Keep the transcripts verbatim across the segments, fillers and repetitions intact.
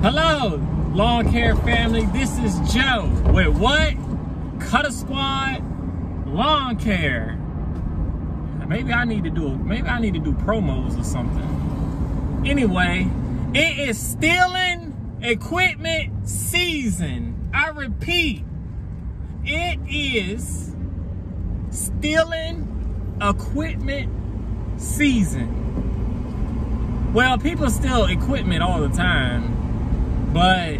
Hello, lawn care family. This is Joe with what? Cutter Squad Lawn Care. Maybe I need to do maybe I need to do promos or something. Anyway, it is stealing equipment season. I repeat, it is stealing equipment season. Well, people steal equipment all the time. But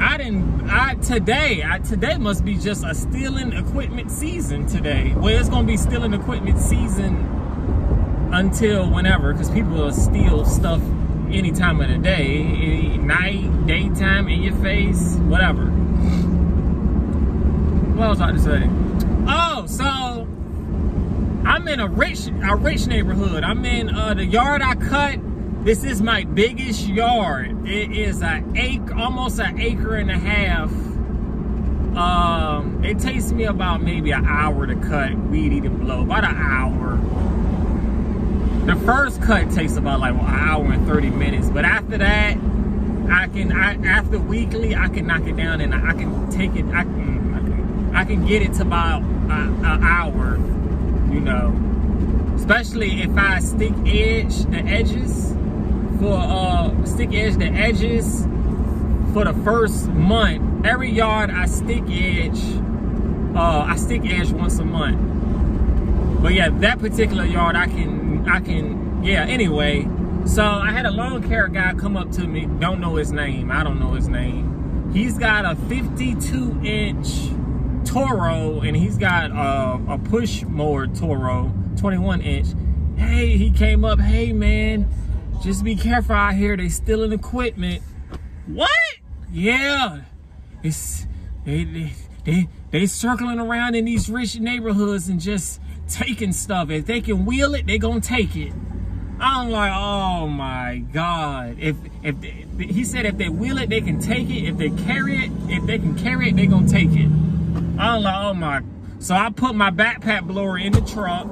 I didn't, I, today, I, today must be just a stealing equipment season today. Well, it's gonna be stealing equipment season until whenever, because people will steal stuff any time of the day, any night, daytime, in your face, whatever. What else I was about to say? Oh, so I'm in a rich, a rich neighborhood. I'm in uh, the yard I cut. This is my biggest yard. It is an acre, almost an acre and a half. Um, it takes me about maybe an hour to cut, weed eat and blow, about an hour. The first cut takes about like an hour and thirty minutes, but after that, I can, I, after weekly, I can knock it down and I can take it, I can, I can get it to about an hour, you know. Especially if I stick edge the edges. For uh, stick edge the edges for the first month. Every yard I stick edge, uh, I stick edge once a month. But yeah, that particular yard I can, I can, yeah. Anyway, so I had a lawn care guy come up to me. Don't know his name. I don't know his name. He's got a fifty-two inch Toro, and he's got a, a push mower Toro, twenty-one inch. Hey, he came up. Hey, man. Just be careful out here. They stealing equipment. What? Yeah. It's they they they, they circling around in these rich neighborhoods and just taking stuff. If they can wheel it, they gonna take it. I'm like, oh my God. If if they, he said if they wheel it, they can take it. If they carry it, if they can carry it, they gonna take it. I'm like, oh my. So I put my backpack blower in the truck.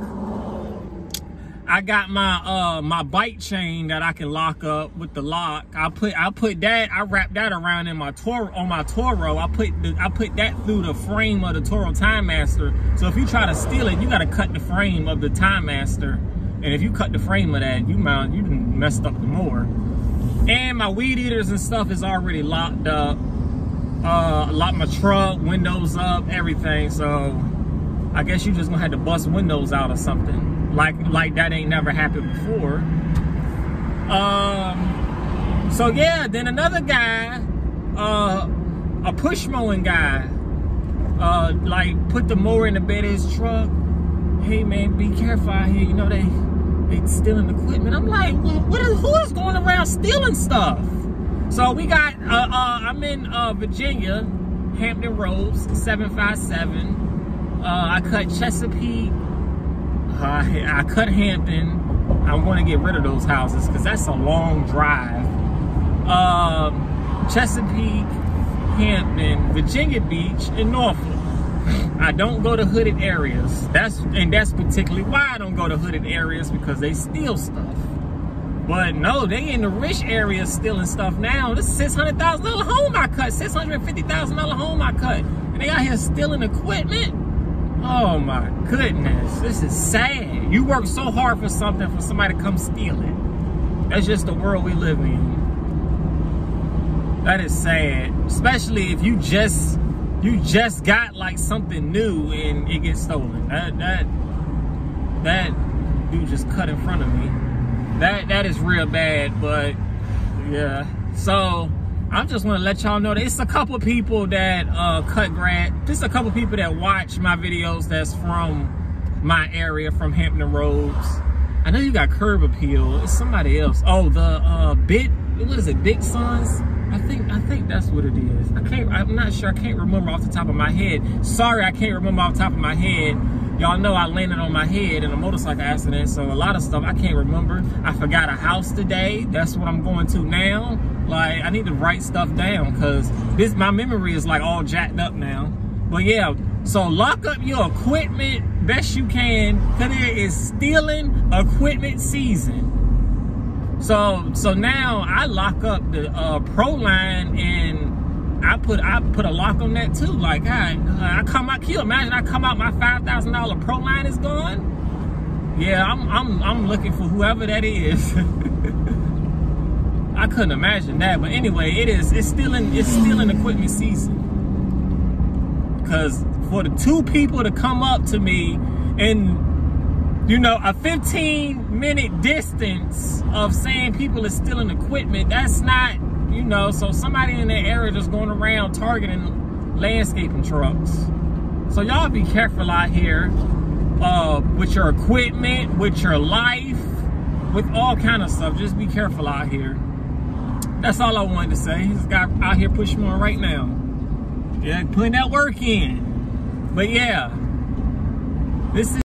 I got my uh my bike chain that I can lock up with the lock. I put I put that I wrap that around in my Toro on my Toro. I put the, I put that through the frame of the Toro Time Master. So if you try to steal it, you gotta cut the frame of the Time Master. And if you cut the frame of that, you mount you done messed up the mower. And my weed eaters and stuff is already locked up. Uh, locked my truck, windows up, everything. So I guess you just gonna have to bust windows out or something. Like, like that ain't never happened before. Um, so yeah, then another guy, uh, a push mowing guy, uh, like put the mower in the bed of his truck. Hey man, be careful out here. You know, they, they stealing equipment. I'm like, well, what is, who is going around stealing stuff? So we got, uh, uh, I'm in uh, Virginia, Hampton Roads, seven five seven. Uh, I cut Chesapeake. Uh, I cut Hampton. I want to get rid of those houses because that's a long drive. Um, Chesapeake, Hampton, Virginia Beach, and Norfolk. I don't go to hooded areas. That's and that's particularly why I don't go to hooded areas, because they steal stuff. But no, they in the rich areas stealing stuff now. This is six hundred thousand dollar home I cut. six hundred fifty thousand dollar home I cut. And they out here stealing equipment. Oh my goodness, this is sad. You work so hard for something for somebody to come steal it. That's just the world we live in. That is sad. Especially if you just you just got like something new and it gets stolen. That that that dude just cut in front of me. That that is real bad, but yeah. So I just want to let y'all know that it's a couple people that uh, cut grass. Just a couple people that watch my videos that's from my area, from Hampton Roads. I know you got Curb Appeal. It's somebody else. Oh, the uh, Big, what is it, Big Sons? I think I think that's what it is. I can't, I'm not sure. I can't remember off the top of my head. Sorry, I can't remember off the top of my head. Y'all know I landed on my head in a motorcycle accident, so a lot of stuff I can't remember. I forgot a house today. That's what I'm going to now. Like, I need to write stuff down because this my memory is like all jacked up now. But yeah, so lock up your equipment best you can because it is stealing equipment season. So so now I lock up the uh, ProLine, and I put I put a lock on that too. Like I I come out, can you imagine I come out, my five thousand dollar ProLine is gone. Yeah, I'm I'm I'm looking for whoever that is. I couldn't imagine that, but anyway, it is it's still in it's still in equipment season. Cause for the two people to come up to me and, you know, a fifteen minute distance of saying people is stealing equipment, that's not, you know, so somebody in that area just going around targeting landscaping trucks. So y'all be careful out here uh, with your equipment, with your life, with all kind of stuff. Just be careful out here. That's all I wanted to say. This guy out here pushing on right now. Yeah, putting that work in. But yeah, this is